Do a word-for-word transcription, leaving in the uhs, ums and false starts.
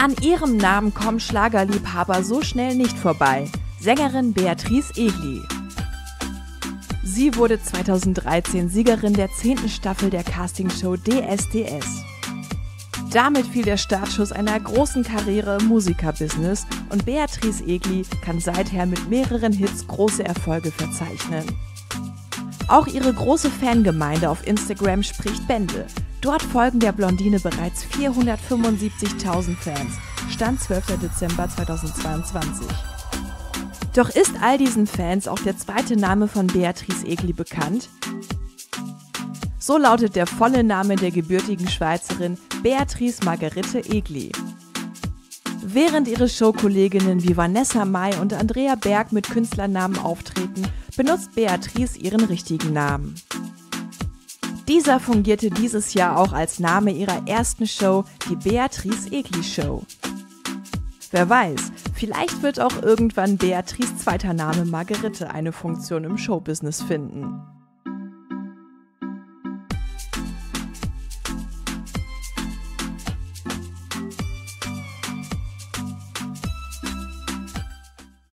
An ihrem Namen kommen Schlagerliebhaber so schnell nicht vorbei. Sängerin Beatrice Egli. Sie wurde zweitausenddreizehn Siegerin der zehnten Staffel der Castingshow D S D S. Damit fiel der Startschuss einer großen Karriere im Musikerbusiness und Beatrice Egli kann seither mit mehreren Hits große Erfolge verzeichnen. Auch ihre große Fangemeinde auf Instagram spricht Bände. Dort folgen der Blondine bereits vierhundertfünfundsiebzigtausend Fans, Stand zwölfter Dezember zweitausendzweiundzwanzig. Doch ist all diesen Fans auch der zweite Name von Beatrice Egli bekannt? So lautet der volle Name der gebürtigen Schweizerin Beatrice Margarete Egli. Während ihre Showkolleginnen wie Vanessa Mai und Andrea Berg mit Künstlernamen auftreten, benutzt Beatrice ihren richtigen Namen. Dieser fungierte dieses Jahr auch als Name ihrer ersten Show, die Beatrice Egli Show. Wer weiß, vielleicht wird auch irgendwann Beatrices zweiter Name Margarete eine Funktion im Showbusiness finden.